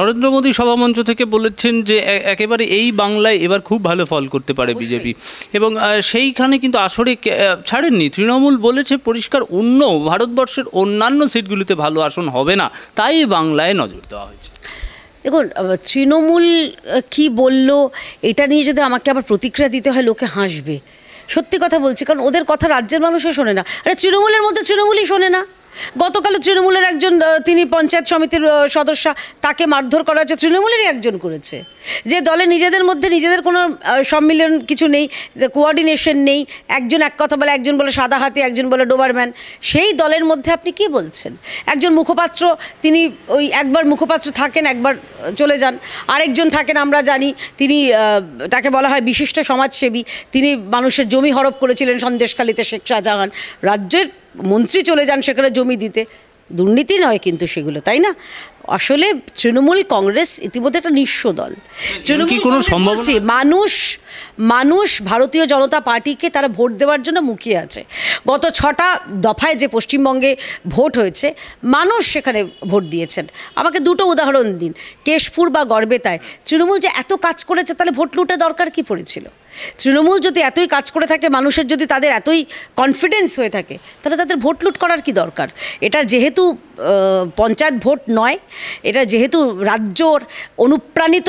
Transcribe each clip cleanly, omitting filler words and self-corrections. নরেন্দ্র মোদি সভামঞ্চ থেকে বলেছেন যে একেবারে এই বাংলায় এবার খুব ভালো ফল করতে পারে বিজেপি, এবং সেইখানে কিন্তু আসরে ছাড়েননি। তৃণমূল বলেছে পরিষ্কার অন্য ভারতবর্ষের অন্যান্য সিটগুলিতে ভালো আসন হবে না, তাই বাংলায় নজর দেওয়া হয়েছে। দেখুন, তৃণমূল কি বলল এটা নিয়ে যদি আমাকে আবার প্রতিক্রিয়া দিতে হয়, লোকে হাসবে। সত্যি কথা বলছি, কারণ ওদের কথা রাজ্যের মানুষও শোনে না। আরে, তৃণমূলের মধ্যে তৃণমূলই শোনে না। গতকাল তৃণমূলের একজন, তিনি পঞ্চায়েত সমিতির সদস্য, তাকে মারধর করা হয়েছে। তৃণমূলেরই একজন করেছে। যে দলে নিজেদের মধ্যে নিজেদের কোনো সম্মিলন কিছু নেই, কোঅর্ডিনেশন নেই, একজন এক কথা বলে, একজন বলে সাদা হাতি, একজন বলে ডোবারম্যান, সেই দলের মধ্যে আপনি কি বলছেন? একজন মুখপাত্র, তিনি ওই একবার মুখপাত্র থাকেন, একবার চলে যান। আরেকজন থাকেন, আমরা জানি, তিনি, তাকে বলা হয় বিশিষ্ট সমাজসেবী, তিনি মানুষের জমি হড়প করেছিলেন সন্দেশখালীতে শেখ শাহজাহান। রাজ্যের মন্ত্রী চলে যান সেখানে জমি দিতে। দুর্নীতি নয় কিন্তু সেগুলো, তাই না? আসলে তৃণমূল কংগ্রেস ইতিমধ্যে একটা নিঃস্ব দল। তৃণমূল কোনো সম্ভাবনা, মানুষ ভারতীয় জনতা পার্টিকে তারা ভোট দেওয়ার জন্য মুখিয়ে আছে। গত 6টা দফায় যে পশ্চিমবঙ্গে ভোট হয়েছে, মানুষ সেখানে ভোট দিয়েছেন। আমাকে দুটো উদাহরণ দিন, কেশপুর বা গরবেতায়। তৃণমূল যে এত কাজ করেছে, তাহলে ভোট লুটে দরকার কি পড়েছিল? তৃণমূল যদি এতই কাজ করে থাকে, মানুষের যদি তাদের এতই কনফিডেন্স হয়ে থাকে, তাহলে তাদের ভোট লুট করার কি দরকার? এটা যেহেতু পঞ্চায়েত ভোট নয়, এটা যেহেতু রাজ্যর অনুপ্রাণিত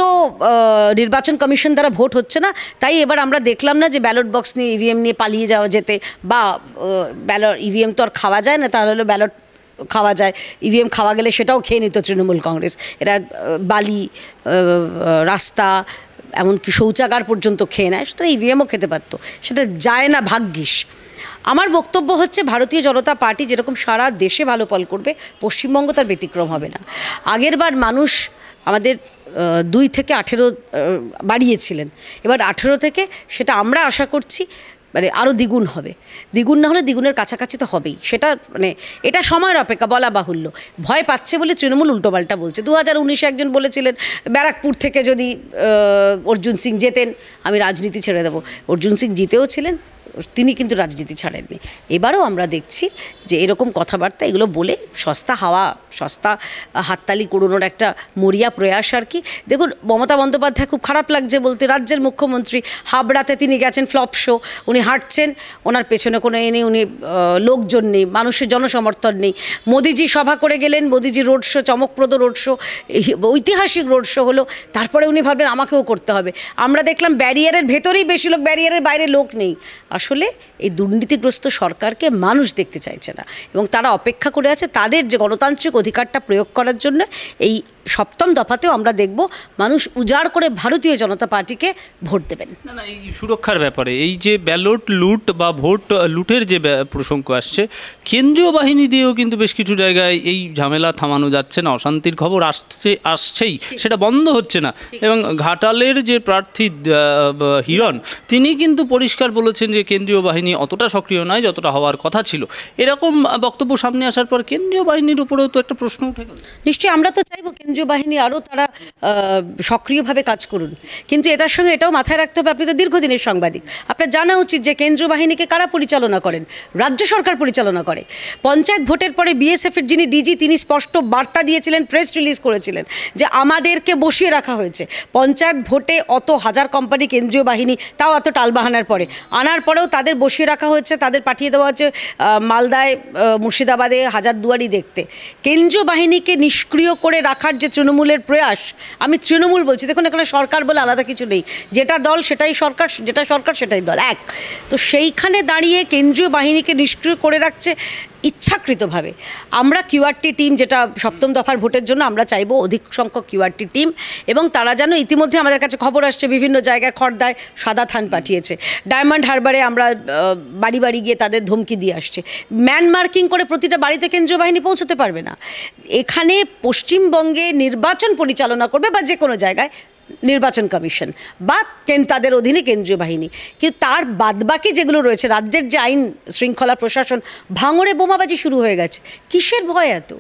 নির্বাচন কমিশন দ্বারা ভোট হচ্ছে না, তাই এবার আমরা দেখলাম না যে ব্যালট বক্স নিয়ে, ইভিএম নিয়ে পালিয়ে যাওয়া যেতে, বা ব্যালট, ইভিএম তো আর খাওয়া যায় না, তাহলে হলো ব্যালট খাওয়া যায়, ইভিএম খাওয়া গেলে সেটাও খেয়ে নিত তৃণমূল কংগ্রেস। এরা বালি, রাস্তা, এমনকি শৌচাগার পর্যন্ত খেয়ে নেয়, সুতরাং ইভিএমও খেতে পারত, সেটা যায় না ভাগ্যিস। আমার বক্তব্য হচ্ছে, ভারতীয় জনতা পার্টি যেরকম সারা দেশে ভালো ফল করবে, পশ্চিমবঙ্গ তার ব্যতিক্রম হবে না। আগেরবার মানুষ আমাদের 2 থেকে 18 বাড়িয়েছিলেন, এবার 18 থেকে, সেটা আমরা আশা করছি আরও দ্বিগুণ হবে। দ্বিগুণ না হলে দ্বিগুণের কাছাকাছি তো হবেই। সেটা এটা সময়ের অপেক্ষা, বলা বাহুল্য। ভয় পাচ্ছে বলে তৃণমূল উল্টোপাল্টা বলছে। 2019-এ একজন বলেছিলেন, ব্যারাকপুর থেকে যদি অর্জুন সিং জেতেন আমি রাজনীতি ছেড়ে দেবো। অর্জুন সিং জিতেও ছিলেন, তিনি কিন্তু রাজনীতি ছাড়েননি। এবারও আমরা দেখছি যে এরকম কথাবার্তা, এগুলো বলে সস্তা হাওয়া, সস্তা হাততালি কুড়োনোর একটা মরিয়া প্রয়াস আর কি। দেখুন, মমতা বন্দ্যোপাধ্যায় খুব খারাপ লাগছে বলতে, রাজ্যের মুখ্যমন্ত্রী হাবড়াতে তিনি গেছেন ফ্লপ শো, উনি হাঁটছেন, ওনার পেছনে কোনো এ নেই, উনি লোকজন নেই, মানুষের জনসমর্থন নেই। মোদিজি সভা করে গেলেন, মোদিজি রোড শো, চমকপ্রদ রোড শো, ঐতিহাসিক রোড শো হলো। তারপরে উনি ভাবলেন আমাকেও করতে হবে। আমরা দেখলাম ব্যারিয়ারের ভেতরেই বেশি লোক, ব্যারিয়ারের বাইরে লোক নেই। আসলে এই দুর্নীতিগ্রস্ত সরকারকে মানুষ দেখতে চাইছে না, এবং তারা অপেক্ষা করে আছে তাদের যে গণতান্ত্রিক অধিকারটা প্রয়োগ করার জন্য। এই 7ম দফাতেও আমরা দেখব মানুষ উজাড় করে ভারতীয় জনতা পার্টিকে ভোট দেবেন। না, এই সুরক্ষার ব্যাপারে, এই যে ব্যালট লুট বা ভোট লুটের যে প্রসঙ্গ আসছে, কেন্দ্রীয় বাহিনী দিয়েও কিন্তু বেশ কিছু জায়গায় এই ঝামেলা থামানো যাচ্ছে না। অশান্তির খবর আসছেই, সেটা বন্ধ হচ্ছে না। এবং ঘাটালের যে প্রার্থী হিরণ, তিনি কিন্তু পরিষ্কার বলেছেন যে কেন্দ্রীয় বাহিনী অতটা সক্রিয় নয় যতটা হওয়ার কথা ছিল। এরকম বক্তব্য সামনে আসার পর কেন্দ্রীয় বাহিনীর উপরেও তো একটা প্রশ্ন উঠে গেল। নিশ্চয়ই আমরা তো চাইব কেন্দ্রীয় বাহিনী আরও তারা সক্রিয়ভাবে কাজ করুন, কিন্তু এটার সঙ্গে এটাও মাথায় রাখতে হবে, আপনি তো দীর্ঘদিনের সাংবাদিক, আপনার জানা উচিত যে কেন্দ্রীয় বাহিনীকে কারা পরিচালনা করেন? রাজ্য সরকার পরিচালনা করে। পঞ্চায়েত ভোটের পরে বিএসএফের যিনি ডিজি, তিনি স্পষ্ট বার্তা দিয়েছিলেন, প্রেস রিলিজ করেছিলেন যে আমাদেরকে বসিয়ে রাখা হয়েছে। পঞ্চায়েত ভোটে অত হাজার কোম্পানি কেন্দ্রীয় বাহিনী, তাও এত টালবাহানার পরে, আনার পরেও তাদের বসিয়ে রাখা হয়েছে, তাদের পাঠিয়ে দেওয়া হচ্ছে মালদায়, মুর্শিদাবাদে, হাজারদুয়ারি দেখতে। কেন্দ্রীয় বাহিনীকে নিষ্ক্রিয় করে রাখার যে তৃণমূলের প্রয়াস, আমি তৃণমূল বলছি, দেখুন এখানে সরকার বলে আলাদা কিছু নেই, যেটা দল সেটাই সরকার, যেটা সরকার সেটাই দল, এক। তো সেইখানে দাঁড়িয়ে কেন্দ্রীয় বাহিনীকে নিষ্ক্রিয় করে রাখছে ইচ্ছাকৃতভাবে। আমরা কিউআরটি টিম, যেটা 7ম দফার ভোটের জন্য আমরা চাইবো অধিক সংখ্যক কিউআরটি টিম, এবং তারা যেন, ইতিমধ্যে আমাদের কাছে খবর আসছে বিভিন্ন জায়গায়, খড়দায় সাদা থান পাঠিয়েছে, ডায়মন্ড হারবারে আমরা বাড়ি বাড়ি গিয়ে তাদের ধমকি দিয়ে আসছে, ম্যান মার্কিং করে প্রতিটা বাড়িতে কেন্দ্রীয় বাহিনী পৌঁছতে পারবে না। এখানে পশ্চিমবঙ্গে নির্বাচন পরিচালনা করবে, বা যে কোনো জায়গায় নির্বাচন কমিশন বা তাদের অধীনে কেন্দ্রীয় বাহিনী, কিন্তু তার বাদবাকি যেগুলো রয়েছে, রাজ্যের যে আইন শৃঙ্খলা প্রশাসন, ভাঙড়ে বোমাবাজি শুরু হয়ে গেছে, কিসের ভয় এত?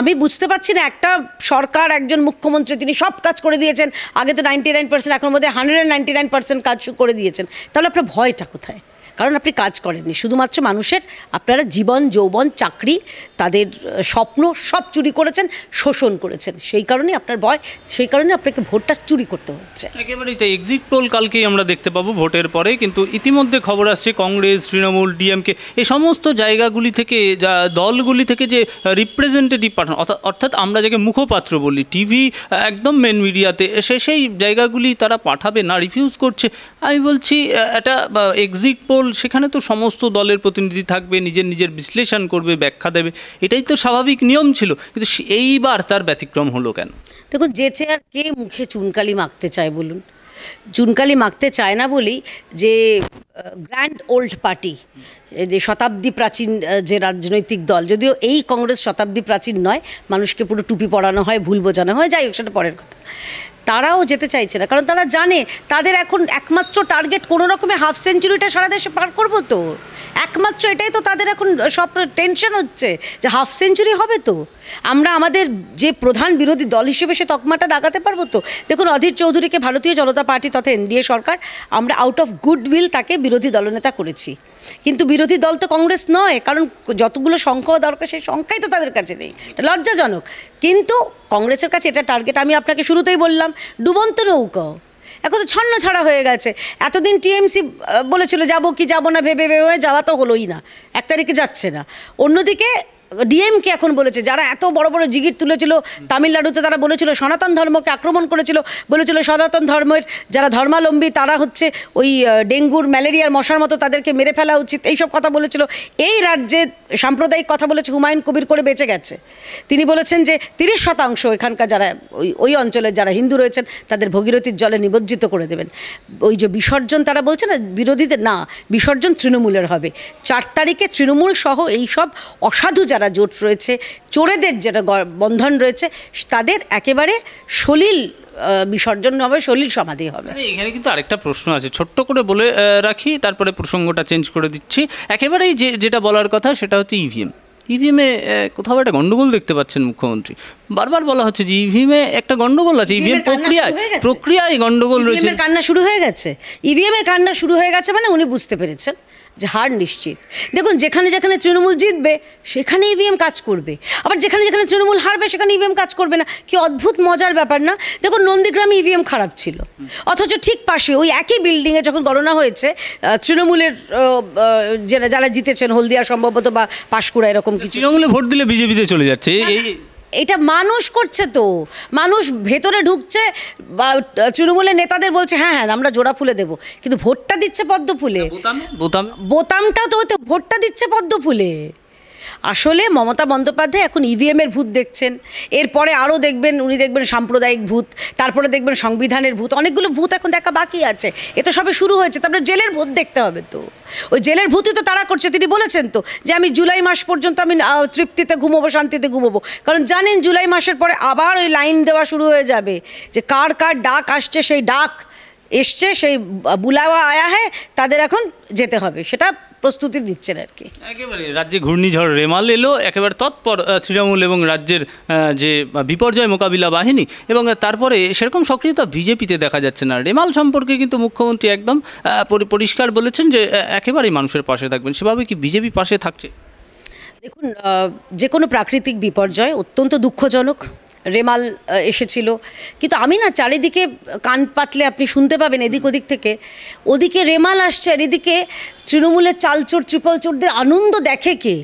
আমি বুঝতে পারছি না। একটা সরকার, একজন মুখ্যমন্ত্রী, তিনি সব কাজ করে দিয়েছেন, আগে তো 99%, এখন মধ্যে 199% কাজ করে দিয়েছেন, তাহলে আপনার ভয়টা কোথায়? কারণ আপনি কাজ করেননি, শুধুমাত্র মানুষের আপনারা জীবন যৌবন চাকরি তাদের স্বপ্ন সব চুরি করেছেন, শোষণ করেছেন, সেই কারণেই আপনার ভয়, সেই কারণে আপনাকে ভোটটা চুরি করতে হচ্ছে। একেবারেই তাই, এক্সিট পোল কালকেই আমরা দেখতে পাবো ভোটের পরে, কিন্তু ইতিমধ্যে খবর আসছে কংগ্রেস, তৃণমূল, ডিএমকে এই সমস্ত জায়গাগুলি থেকে, যা দলগুলি থেকে যে রিপ্রেজেন্টেটিভ পাঠানো, অর্থাৎ আমরা যাকে মুখপাত্র বলি টিভি একদম মেন মিডিয়াতে, সেই জায়গাগুলি তারা পাঠাবে না, রিফিউজ করছে। আমি বলছি একটা এক্সিট পোল, সেখানে তো সমস্ত দলের প্রতিনিধি থাকবে, নিজের নিজের বিশ্লেষণ করবে, ব্যাখ্যা দেবে, এটাই তো স্বাভাবিক নিয়ম ছিল, কিন্তু এইবার তার ব্যতিক্রম হলো কেন? দেখুন, যে চেয়ার কে মুখে চুনকালি মাখতে চায় বলুন, চুনকালি মাখতে চায় না বলি যে গ্র্যান্ড ওল্ড পার্টি, যে শতাব্দী প্রাচীন যে রাজনৈতিক দল, যদিও এই কংগ্রেস শতাব্দী প্রাচীন নয়, মানুষকে পুরো টুপি পরানো হয়, ভুল বোঝানো হয়, যাই হোক সেটা পরের কথা, তারাও যেতে চাইছে না, কারণ তারা জানে তাদের এখন একমাত্র টার্গেট কোনো রকমে হাফ সেঞ্চুরিটা সারা দেশে পার করবো তো, একমাত্র এটাই তো তাদের এখন সব টেনশন হচ্ছে যে হাফ সেঞ্চুরি হবে তো, আমরা আমাদের যে প্রধান বিরোধী দল হিসেবে সে তকমাটা লাগাতে পারবো তো। দেখুন, অধীর চৌধুরীকে ভারতীয় জনতা পার্টি তথা এনডিএ সরকার আমরা আউট অফ গুডউইল তাকে বিরোধী দলনেতা করেছি, কিন্তু বিরোধী দল তো কংগ্রেস নয়, কারণ যতগুলো সংখ্যা দরকার সেই সংখ্যাই তো তাদের কাছে নেই, এটা লজ্জাজনক, কিন্তু কংগ্রেসের কাছে এটা টার্গেট। আমি আপনাকে শুরুতেই বললাম ডুবন্ত নৌকা এখন তো ছন্ন ছাড়া হয়ে গেছে, এতদিন টিএমসি বলেছিল যাব কি যাব না ভেবে ভেবে যাওয়া তো হলোই না, এক তারিখে যাচ্ছে না, অন্যদিকে ডিএমকে এখন বলেছে যারা এত বড় বড় জিগির তুলেছিল তামিলনাড়ুতে, তারা বলেছিল সনাতন ধর্মকে আক্রমণ করেছিল, বলেছিল সনাতন ধর্মের যারা ধর্মাবলম্বী তারা হচ্ছে ওই ডেঙ্গুর ম্যালেরিয়ার মশার মতো, তাদেরকে মেরে ফেলা উচিত, এইসব কথা বলেছিল। এই রাজ্যে সাম্প্রদায়িক কথা বলেছে হুমায়ুন কবির করে বেঁচে গেছে, তিনি বলেছেন যে 30% এখানকার যারা ওই অঞ্চলের যারা হিন্দু রয়েছেন তাদের ভগীরথীর জলে নিমজ্জিত করে দেবেন। ওই যে বিসর্জন তারা বলছে না বিরোধীদের, না বিসর্জন তৃণমূলের হবে 4 তারিখে, তৃণমূল সহ এইসব অসাধু যারা জোট রয়েছে, চোরেদের যেটা বন্ধন রয়েছে, তাদের একেবারে সলিল বিসর্জন হবে, সলিল সমাধি হবে। এখানে কিন্তু আরেকটা প্রশ্ন আছে, ছোট্ট করে বলে রাখি, তারপরে প্রসঙ্গটা চেঞ্জ করে দিচ্ছি, একেবারেই যেটা বলার কথা সেটা হচ্ছে ইভিএমে কোথাও একটা গন্ডগোল দেখতে পাচ্ছেন মুখ্যমন্ত্রী, বারবার বলা হচ্ছে যে ইভিএমে একটা গন্ডগোল আছে, ইভিএম প্রক্রিয়ায় গন্ডগোল রয়েছে, কান্না শুরু হয়ে গেছে, ইভিএমের কান্না শুরু হয়ে গেছে, মানে উনি বুঝতে পেরেছেন যে হার নিশ্চিত। দেখুন, যেখানে যেখানে তৃণমূল জিতবে সেখানে ইভিএম কাজ করবে, আবার যেখানে যেখানে তৃণমূল হারবে সেখানে ইভিএম কাজ করবে না, কি অদ্ভুত মজার ব্যাপার না। দেখুন, নন্দীগ্রামে ইভিএম খারাপ ছিল, অথচ ঠিক পাশে ওই একই বিল্ডিংয়ে যখন গণনা হয়েছে তৃণমূলের যারা জিতেছেন, হলদিয়া সম্ভবত বা পাশকুড়া এরকম কিছু, তৃণমূলে ভোট দিলে বিজেপিতে চলে যাচ্ছে, এটা মানুষ করছে তো, মানুষ ভেতরে ঢুকছে, তৃণমূলের নেতাদের বলছে হ্যাঁ হ্যাঁ আমরা জোড়া ফুলে দেবো, কিন্তু ভোটটা দিচ্ছে পদ্ম ফুলে, বোতামটাও তো ভোটটা দিচ্ছে পদ্ম ফুলে। আসলে মমতা বন্দ্যোপাধ্যায় এখন ইভিএমের ভূত দেখছেন, এরপরে আরও দেখবেন, উনি দেখবেন সাম্প্রদায়িক ভূত, তারপরে দেখবেন সংবিধানের ভূত, অনেকগুলো ভূত এখন দেখা বাকি আছে, এ তো সবে শুরু হয়েছে, তারপরে জেলের ভূত দেখতে হবে তো, ওই জেলের ভূতই তো তারা করছে। তিনি বলেছেন তো যে আমি জুলাই মাস পর্যন্ত আমি তৃপ্তিতে ঘুমোবো, শান্তিতে ঘুমোবো, কারণ জানেন জুলাই মাসের পরে আবার ওই লাইন দেওয়া শুরু হয়ে যাবে যে কার কার ডাক আসছে, সেই ডাক এসছে, সেই বুলাওয়া আয়া হ্যাঁ, তাদের এখন যেতে হবে, সেটা প্রস্তুতি দিচ্ছেন আর কি। একেবারে রাজ্যে ঘূর্ণিঝড় রেমাল এলো, একেবারে তৎপর তৃণমূল এবং রাজ্যের যে বিপর্যয় মোকাবিলা বাহিনী, এবং তারপরে সেরকম সক্রিয়তা বিজেপিতে দেখা যাচ্ছে না। রেমাল সম্পর্কে কিন্তু মুখ্যমন্ত্রী একদম পরিষ্কার বলেছেন যে একেবারেই মানুষের পাশে থাকবেন, সেভাবে কি বিজেপি পাশে থাকছে? দেখুন, যে কোনো প্রাকৃতিক বিপর্যয় অত্যন্ত দুঃখজনক, রেমাল এসেছিল, কিন্তু আমি না চারিদিকে কান পাতলে আপনি শুনতে পাবেন এদিক ওদিক থেকে, ওদিকে রেমাল আসছে আর এদিকে তৃণমূলের চালচোর ত্রিপলচোরদের আনন্দ দেখে কে,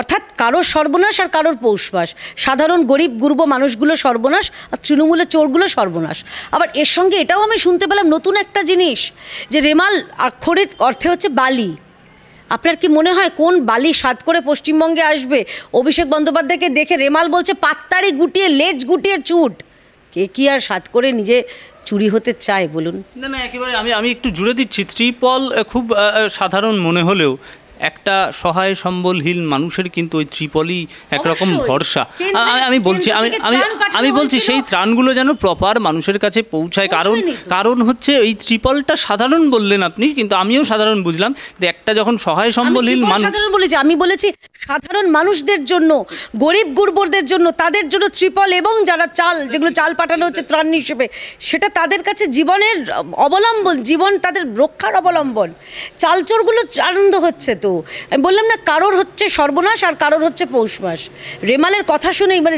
অর্থাৎ কারোর সর্বনাশ আর কারোর পৌষমাস, সাধারণ গরিব গুরব মানুষগুলো সর্বনাশ আর তৃণমূলের চোরগুলো সর্বনাশ। আবার এর সঙ্গে এটাও আমি শুনতে পেলাম নতুন একটা জিনিস, যে রেমাল আক্ষরিক অর্থে হচ্ছে বালি। আপনার কি মনে হয় কোন বালি স্বাদ করে পশ্চিমবঙ্গে আসবে? অভিষেক বন্দ্যোপাধ্যায়কে দেখে রেমাল বলছে পাত্তারি গুটিয়ে লেজ গুটিয়ে চুট, কে কি আর স্বাদ করে নিজে চুরি হতে চায় বলুন? না একেবারে আমি একটু জুড়ে দিচ্ছি, ত্রিপল খুব সাধারণ মনে হলেও একটা সহায় সম্বলহীন মানুষের কিন্তু ওই ত্রিপলই একরকম ভরসা। আমি বলছি সেই ত্রাণগুলো যেন প্রপার মানুষের কাছে পৌঁছায়, কারণ হচ্ছে এই ত্রিপলটা সাধারণ বললেন আপনি, কিন্তু আমিও সাধারণ বুঝলাম যে একটা যখন সহায় সম্বলহীন মানুষ, আমি বলেছি সাধারণ মানুষদের জন্য, গরিব গুরবরদের জন্য, তাদের জন্য ত্রিপল এবং যারা চাল, যেগুলো চাল পাঠানো হচ্ছে ত্রাণ হিসেবে, সেটা তাদের কাছে জীবনের অবলম্বন, জীবন তাদের রক্ষার অবলম্বন। চালচোরগুলো আনন্দ হচ্ছে। তো আমি বললাম না, কারোর হচ্ছে সর্বনাশ আর কারোর হচ্ছে পৌষ মাস। রেমালের কথা শুনেই মানে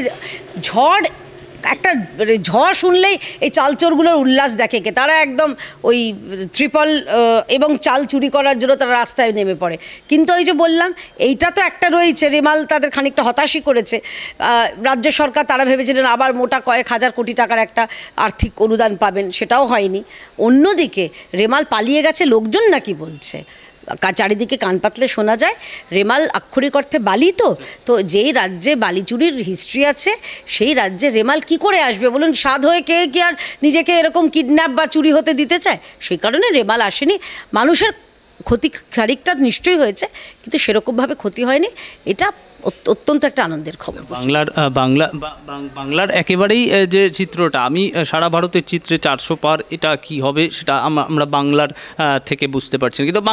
ঝড়, একটা ঝড় শুনলেই এই চালচোরগুলোর উল্লাস দেখে কে, তারা একদম ওই ত্রিপল এবং চাল চুরি করার জন্য তারা রাস্তায় নেমে পড়ে। কিন্তু ওই যে বললাম, এইটা তো একটা রয়েছে, রেমাল তাদের খানিকটা হতাশই করেছে। রাজ্য সরকার, তারা ভেবেছিলেন আবার মোটা কয়েক হাজার কোটি টাকার একটা আর্থিক অনুদান পাবেন, সেটাও হয়নি। অন্যদিকে রেমাল পালিয়ে গেছে লোকজন নাকি বলছে, চারিদিকে কান পাতলে শোনা যায়। রেমাল আক্ষরিক অর্থে বালি, তো তো যেই রাজ্যে বালিচুরির হিস্ট্রি আছে সেই রাজ্যে রেমাল কি করে আসবে বলুন? সাধ হয়ে কে কি আর নিজেকে এরকম কিডন্যাপ বা চুরি হতে দিতে চায়? সেই কারণে রেমাল আসেনি। মানুষের ক্ষতি খানিকটা নিশ্চয়ই হয়েছে, কিন্তু সেরকমভাবে ক্ষতি হয়নি। এটা অত্যন্ত একটা আনন্দের খবর। বাংলার একেবারেই যে চিত্রটা, আমি সারা ভারতের চিত্রে 400 পার এটা কি হবে সেটা আমরা বাংলার থেকে বুঝতে পারছি না। কিন্তু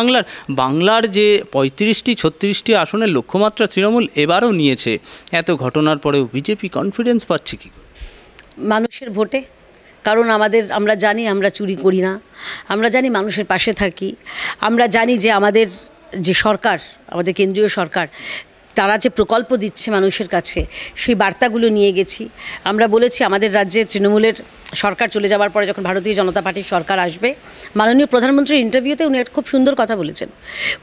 বাংলার যে 35-36টি আসনের লক্ষ্যমাত্রা তৃণমূল এবারও নিয়েছে, এত ঘটনার পরেও বিজেপি কনফিডেন্স পাচ্ছে কি মানুষের ভোটে? কারণ আমরা জানি আমরা চুরি করি না, আমরা জানি মানুষের পাশে থাকি, আমরা জানি যে আমাদের যে সরকার, আমাদের কেন্দ্রীয় সরকার, তারা যে প্রকল্প দিচ্ছে মানুষের কাছে, সেই বার্তাগুলো নিয়ে গেছি। আমরা বলেছি আমাদের রাজ্যে তৃণমূলের সরকার চলে যাওয়ার পরে যখন ভারতীয় জনতা পার্টির সরকার আসবে, মাননীয় প্রধানমন্ত্রীর ইন্টারভিউতে উনি একটা খুব সুন্দর কথা বলেছেন।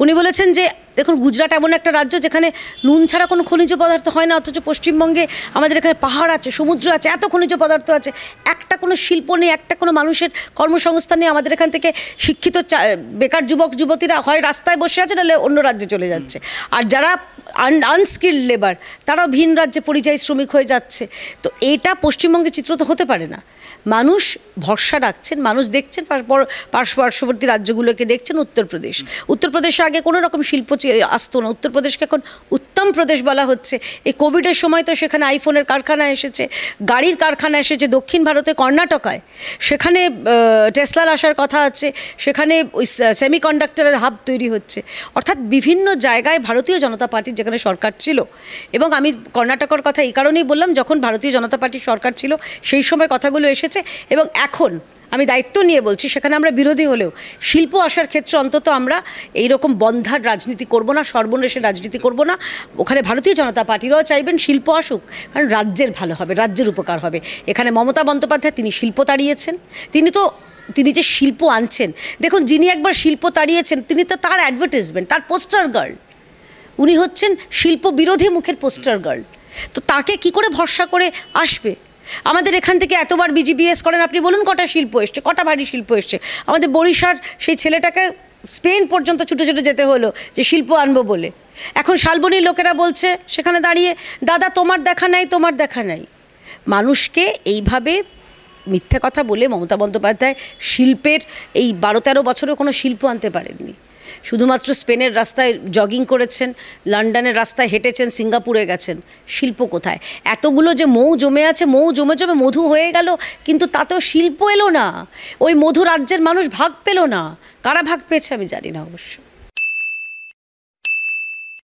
উনি বলেছেন যে দেখুন, গুজরাট এমন একটা রাজ্য যেখানে নুন ছাড়া কোনো খনিজ পদার্থ হয় না, অথচ পশ্চিমবঙ্গে আমাদের এখানে পাহাড় আছে, সমুদ্র আছে, এত খনিজ পদার্থ আছে, একটা কোনো শিল্প নেই, একটা কোনো মানুষের কর্মসংস্থান নেই। আমাদের এখান থেকে শিক্ষিত বেকার যুবক যুবতীরা হয় রাস্তায় বসে আছে, নাহলে অন্য রাজ্যে চলে যাচ্ছে। আর যারা আনস্কিল্ড লেবার, তারাও ভিন রাজ্যে পরিযায়ী শ্রমিক হয়ে যাচ্ছে। তো এটা পশ্চিমবঙ্গে চিত্র তো হতে পারে না। মানুষ ভরসা রাখছেন, মানুষ দেখছেন, পার্শ্ববর্তী রাজ্যগুলোকে দেখছেন। উত্তরপ্রদেশে আগে কোনো রকম শিল্প আসতো না, উত্তরপ্রদেশকে এখন উত্তম প্রদেশ বলা হচ্ছে। এই কোভিডের সময় তো সেখানে আইফোনের কারখানা এসেছে, গাড়ির কারখানা এসেছে। দক্ষিণ ভারতে কর্ণাটকায়, সেখানে টেসলার আসার কথা আছে, সেখানে ওই সেমিকন্ডাক্টরের হাব তৈরি হচ্ছে। অর্থাৎ বিভিন্ন জায়গায় ভারতীয় জনতা পার্টির যেখানে সরকার ছিল, এবং আমি কর্ণাটকের কথা এই কারণেই বললাম, যখন ভারতীয় জনতা পার্টির সরকার ছিল সেই সময় কথাগুলো এসেছে, এবং এখন আমি দায়িত্ব নিয়ে বলছি সেখানে আমরা বিরোধী হলেও শিল্প আসার ক্ষেত্রে অন্তত আমরা এইরকম বন্ধার রাজনীতি করব না, সর্বনেশের রাজনীতি করব না। ওখানে ভারতীয় জনতা পার্টিরাও চাইবেন শিল্প আসুক, কারণ রাজ্যের ভালো হবে, রাজ্যের উপকার হবে। এখানে মমতা বন্দ্যোপাধ্যায় তিনি শিল্প তাড়িয়েছেন, তিনি যে শিল্প আনছেন, দেখুন যিনি একবার শিল্প তাড়িয়েছেন তিনি তো, তার অ্যাডভার্টাইজমেন্ট, তার পোস্টার গার্ল, উনি হচ্ছেন শিল্প বিরোধী মুখের পোস্টার গার্ল। তো তাকে কি করে ভরসা করে আসবে? আমাদের এখান থেকে এতবার বিজিবিএস করেন, আপনি বলুন কটা শিল্প এসছে, কটা ভারী শিল্প এসছে? আমাদের বরিশার সেই ছেলেটাকে স্পেন পর্যন্ত ছুটে ছুটে যেতে হলো যে শিল্প আনবো বলে। এখন শালবনির লোকেরা বলছে সেখানে দাঁড়িয়ে, দাদা তোমার দেখা নাই, তোমার দেখা নাই। মানুষকে এইভাবে মিথ্যে কথা বলে মমতা বন্দ্যোপাধ্যায় শিল্পের এই 12-13 বছরেও কোনো শিল্প আনতে পারেননি। শুধুমাত্র স্পেনের রাস্তায় জগিং করেছেন, লন্ডনের রাস্তায় হেঁটেছেন, সিঙ্গাপুরে গেছেন, শিল্প কোথায়? এতগুলো যে মৌ জমে আছে, মৌ জমে জমে মধু হয়ে গেল, কিন্তু তাতেও শিল্প এলো না, ওই মধু রাজ্যের মানুষ ভাগ পেল না। কারা ভাগ পেয়েছে আমি জানি না অবশ্য।